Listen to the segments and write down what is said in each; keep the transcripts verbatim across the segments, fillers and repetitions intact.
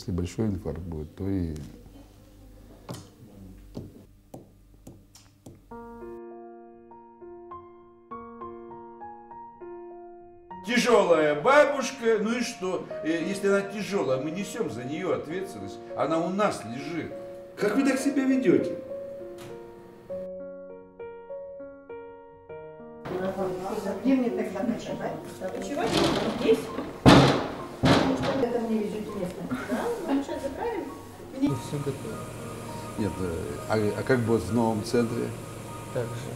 если большой инфаркт будет, то и... Тяжелая бабушка, ну и что? Если она тяжелая, мы несем за нее ответственность. Она у нас лежит. Как вы так себя ведете? Где мне тогда начинать? Ночевать здесь? Потому что это мне везет место. Да, мы сейчас заправим. Мне... Все готово. Нет, а, а как будет в новом центре? Так же.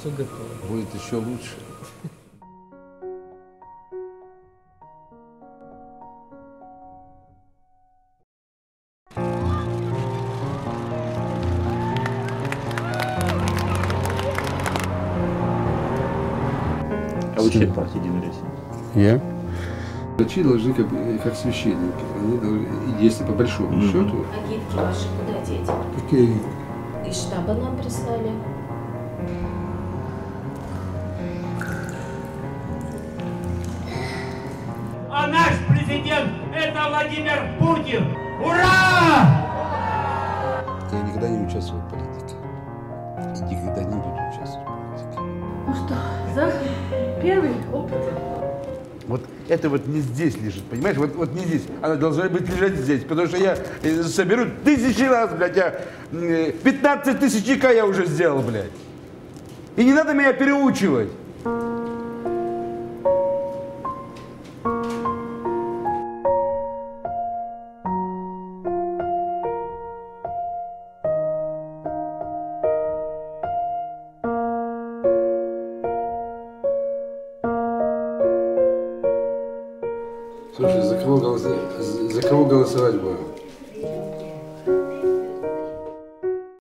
Все готово. Будет еще лучше. А вы чьей партии движетесь? Я. Врачи должны, как, как священники, они должны, если по большому mm-hmm. счету... А гидки ваши куда деть? Какие? Okay. Из штаба нам прислали. А наш президент – это Владимир Путин! Ура! Я никогда не участвовал в политике. И никогда не буду участвовать в политике. Ну что, завтра? Первый опыт. Вот это вот не здесь лежит, понимаешь? Вот, вот не здесь. Она должна быть лежать здесь, потому что я соберу тысячи раз, блядь, я пятнадцать тысячника я уже сделал, блядь. И не надо меня переучивать. Слушай, за кого, голосовать, за кого голосовать будем?